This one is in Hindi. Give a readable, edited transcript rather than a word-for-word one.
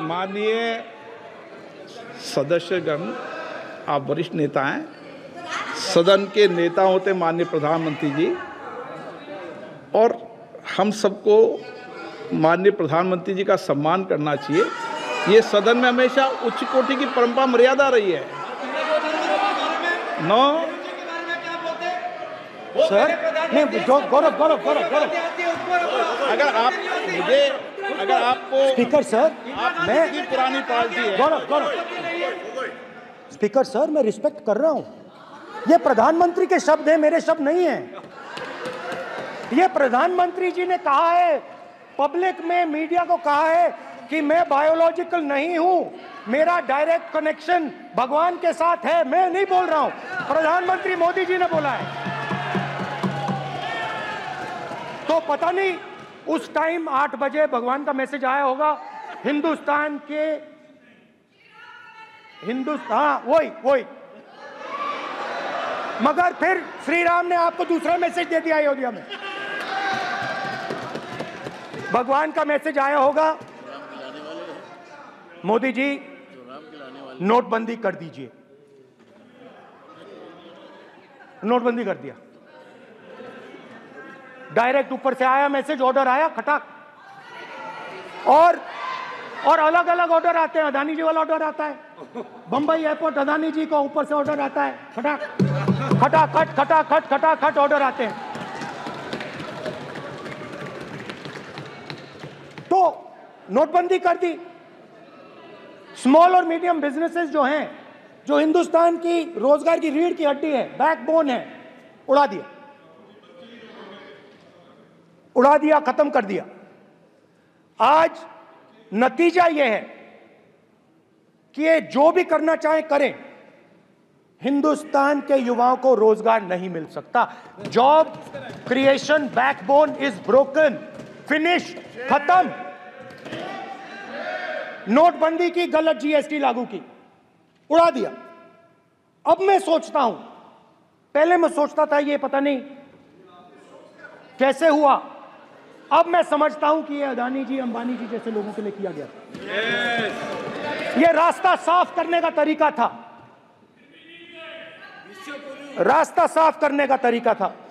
माननीय सदस्यगण, आप वरिष्ठ नेता हैं, सदन के नेता होते माननीय प्रधानमंत्री जी, और हम सबको माननीय प्रधानमंत्री जी का सम्मान करना चाहिए। ये सदन में हमेशा उच्च कोटि की परंपरा मर्यादा रही है। नौ सर नहीं, गौरव, अगर आपको स्पीकर सर, मैं पुरानी पार्टी है। गौरव स्पीकर सर, मैं रिस्पेक्ट कर रहा हूं, ये प्रधानमंत्री के शब्द हैं, मेरे शब्द नहीं हैं। ये प्रधानमंत्री जी ने कहा है, पब्लिक में मीडिया को कहा है कि मैं बायोलॉजिकल नहीं हूं, मेरा डायरेक्ट कनेक्शन भगवान के साथ है। मैं नहीं बोल रहा हूं, प्रधानमंत्री मोदी जी ने बोला है। तो पता नहीं उस टाइम 8 बजे भगवान का मैसेज आया होगा हिंदुस्तान, वही। मगर फिर श्री राम ने आपको दूसरा मैसेज दे दिया अयोध्या में। भगवान का मैसेज आया होगा, मोदी जी नोटबंदी कर दीजिए। नोटबंदी कर दिया, डायरेक्ट ऊपर से आया मैसेज, ऑर्डर आया खटाक। और अलग अलग ऑर्डर आते हैं। अदानी जी वाला ऑर्डर आता है, बंबई एयरपोर्ट अदानी जी का ऊपर से ऑर्डर आता है, खटाखट ऑर्डर आते हैं। तो नोटबंदी कर दी। स्मॉल और मीडियम बिजनेसेस जो हैं, जो हिंदुस्तान की रोजगार की रीढ़ की हड्डी है, बैकबोन है, उड़ा दिया, खत्म कर दिया। आज नतीजा यह है कि ये जो भी करना चाहे करें, हिंदुस्तान के युवाओं को रोजगार नहीं मिल सकता। Job creation backbone is broken, finish, खत्म। नोटबंदी की, गलत जीएसटी लागू की, उड़ा दिया। अब मैं सोचता हूं, पहले मैं सोचता था ये पता नहीं कैसे हुआ, अब मैं समझता हूं कि ये अदानी जी, अंबानी जी जैसे लोगों के लिए किया गया था। ये रास्ता साफ करने का तरीका था,